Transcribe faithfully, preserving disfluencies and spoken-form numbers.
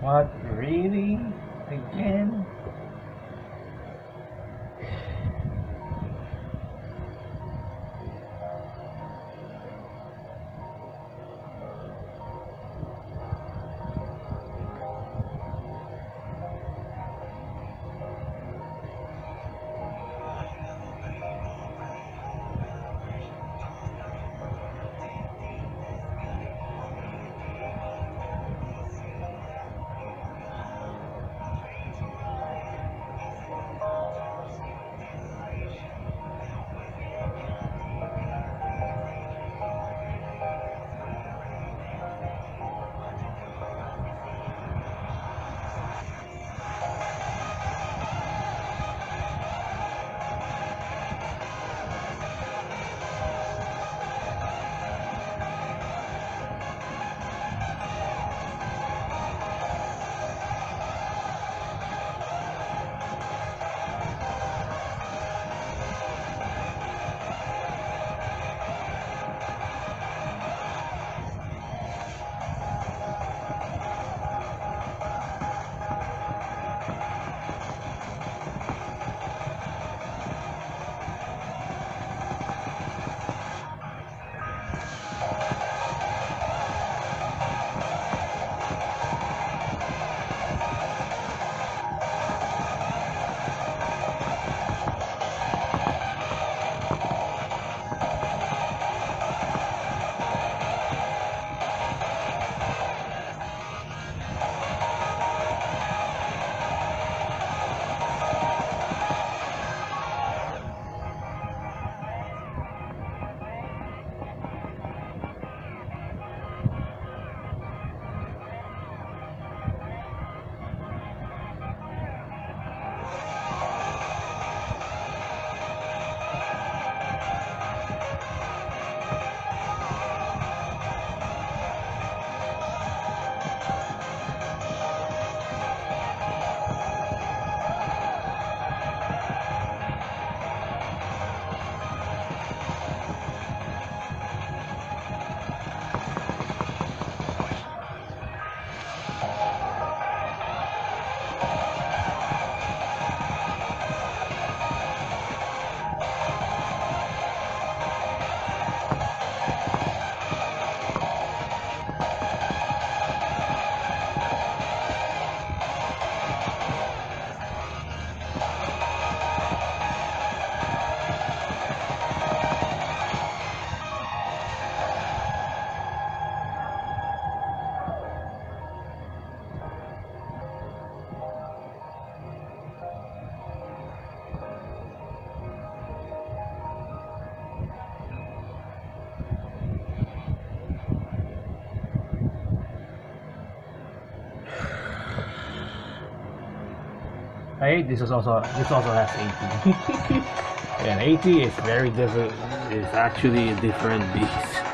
What, really? Again? Hey, this is also this also has eighty. And eighty is very different. It's actually a different beast.